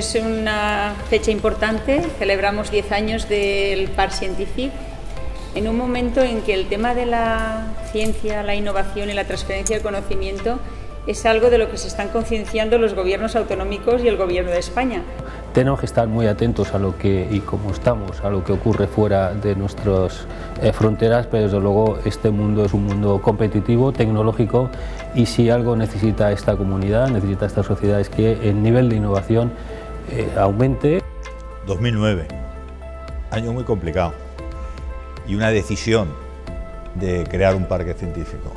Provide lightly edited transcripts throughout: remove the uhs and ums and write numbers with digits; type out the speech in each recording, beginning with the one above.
Es una fecha importante, celebramos 10 años del Parc Científic, en un momento en que el tema de la ciencia, la innovación y la transferencia del conocimiento es algo de lo que se están concienciando los gobiernos autonómicos y el Gobierno de España. Tenemos que estar muy atentos a lo que, y como estamos, a lo que ocurre fuera de nuestras fronteras, pero desde luego este mundo es un mundo competitivo, tecnológico, y si algo necesita esta comunidad, necesita esta sociedad, es que el nivel de innovación aumente. 2009, año muy complicado, y una decisión de crear un parque científico,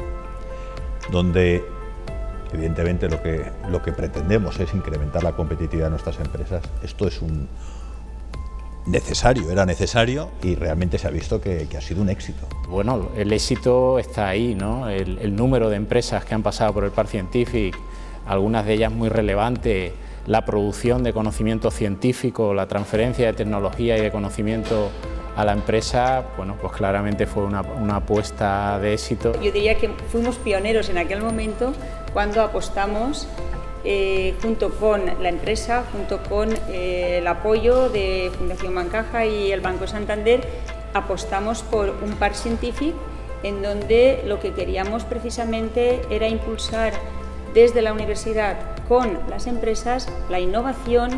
donde evidentemente lo que pretendemos es incrementar la competitividad de nuestras empresas. Esto es era necesario y realmente se ha visto que ha sido un éxito. Bueno, el éxito está ahí, ¿no? El número de empresas que han pasado por el Parc Scientific, algunas de ellas muy relevantes, la producción de conocimiento científico, la transferencia de tecnología y de conocimiento a la empresa, bueno, pues claramente fue una apuesta de éxito. Yo diría que fuimos pioneros en aquel momento cuando apostamos junto con la empresa, junto con el apoyo de Fundación Bancaja y el Banco Santander, apostamos por un parque científico en donde lo que queríamos precisamente era impulsar desde la universidad con las empresas la innovación,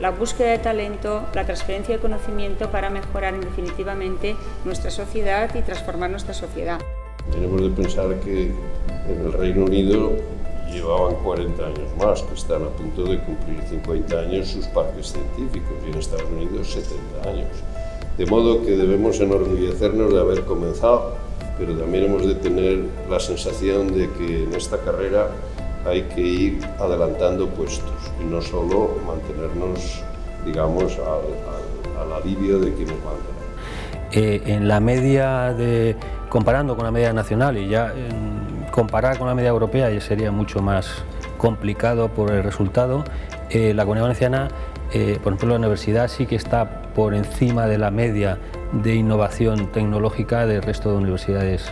la búsqueda de talento, la transferencia de conocimiento para mejorar definitivamente nuestra sociedad y transformar nuestra sociedad. Tenemos de pensar que en el Reino Unido llevaban 40 años más, que están a punto de cumplir 50 años sus parques científicos, y en Estados Unidos 70 años. De modo que debemos enorgullecernos de haber comenzado, pero también hemos de tener la sensación de que en esta carrera hay que ir adelantando puestos y no solo mantenernos, digamos, al alivio de quienes van ganando. En la media de, comparando con la media nacional, y ya comparar con la media europea ya sería mucho más complicado por el resultado, la Comunidad Valenciana, por ejemplo, la universidad sí que está por encima de la media de innovación tecnológica del resto de universidades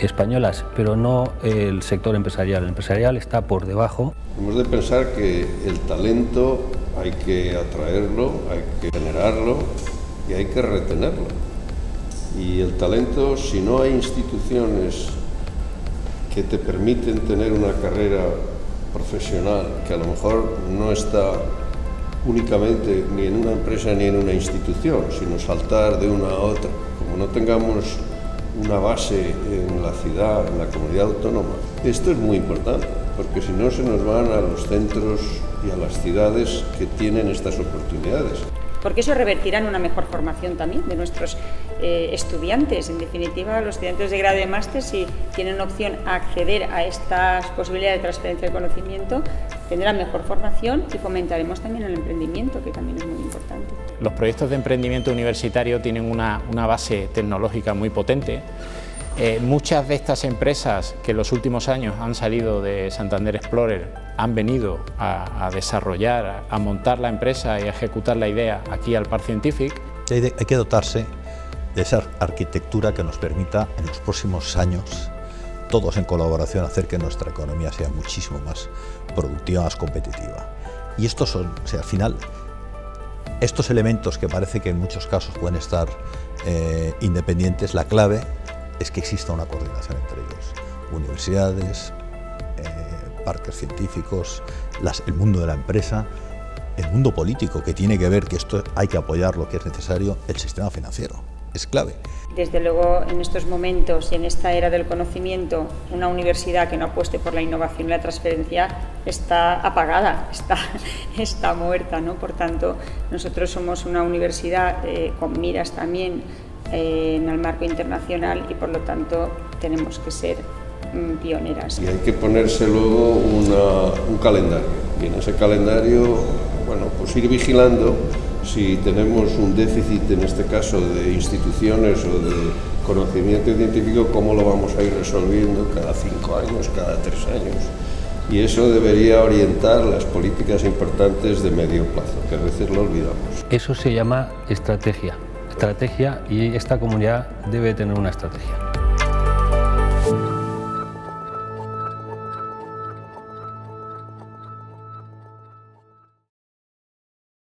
españolas, pero no el sector empresarial. El empresarial está por debajo. Hemos de pensar que el talento hay que atraerlo, hay que generarlo y hay que retenerlo. Y el talento, si no hay instituciones que te permiten tener una carrera profesional que a lo mejor no está únicamente ni en una empresa ni en una institución, sino saltar de una a otra, como no tengamos una base en la ciudad, en la comunidad autónoma. Esto es muy importante, porque si no se nos van a los centros y a las ciudades que tienen estas oportunidades. Porque eso revertirá en una mejor formación también de nuestros estudiantes. En definitiva, los estudiantes de grado y máster, si tienen opción a acceder a estas posibilidades de transferencia de conocimiento, tendrán mejor formación y fomentaremos también el emprendimiento, que también es muy importante. Los proyectos de emprendimiento universitario tienen una base tecnológica muy potente. Muchas de estas empresas que en los últimos años han salido de Santander Explorer han venido a desarrollar, a montar la empresa y a ejecutar la idea aquí al Parc Scientific. Hay que dotarse de esa arquitectura que nos permita en los próximos años, todos en colaboración, hacer que nuestra economía sea muchísimo más productiva, más competitiva. Y estos son, o sea, al final, estos elementos que parece que en muchos casos pueden estar independientes, la clave es que exista una coordinación entre ellos. Universidades, parques científicos, el mundo de la empresa, el mundo político, que tiene que ver que esto hay que apoyar lo que es necesario, el sistema financiero, es clave. Desde luego, en estos momentos y en esta era del conocimiento, una universidad que no apueste por la innovación y la transferencia está apagada, está muerta, ¿no? Por tanto, nosotros somos una universidad con miras también en el marco internacional y por lo tanto tenemos que ser pioneras. Y hay que ponerse luego un calendario, y en ese calendario, bueno, pues ir vigilando si tenemos un déficit en este caso de instituciones o de conocimiento científico, cómo lo vamos a ir resolviendo cada 5 años, cada 3 años. Y eso debería orientar las políticas importantes de medio plazo, que a veces lo olvidamos. Eso se llama estrategia. Y esta comunidad debe tener una estrategia.